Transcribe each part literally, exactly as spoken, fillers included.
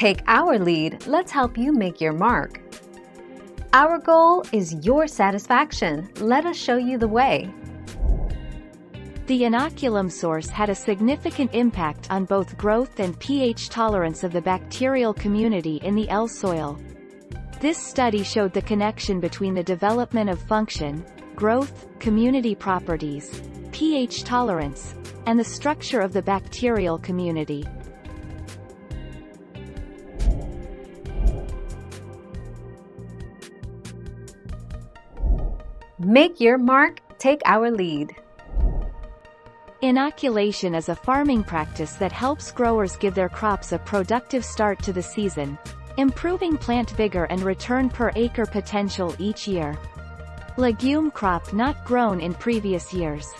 Take our lead, let's help you make your mark. Our goal is your satisfaction. Let us show you the way. The inoculum source had a significant impact on both growth and pH tolerance of the bacterial community in the L soil. This study showed the connection between the development of function, growth, community properties, pH tolerance, and the structure of the bacterial community. Make your mark, take our lead. Inoculation is a farming practice that helps growers give their crops a productive start to the season, improving plant vigor and return per acre potential each year. Legume crop not grown in previous years.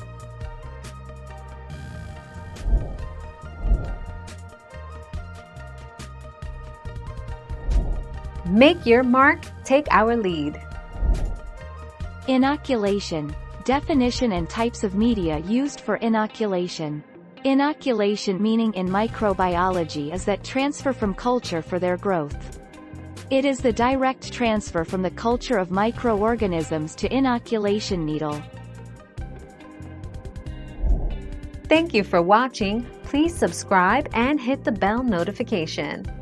Make your mark, take our lead. Inoculation. Definition and types of media used for inoculation. Inoculation meaning in microbiology is that transfer from culture for their growth. It is the direct transfer from the culture of microorganisms to inoculation needle. Thank you for watching. Please subscribe and hit the bell notification.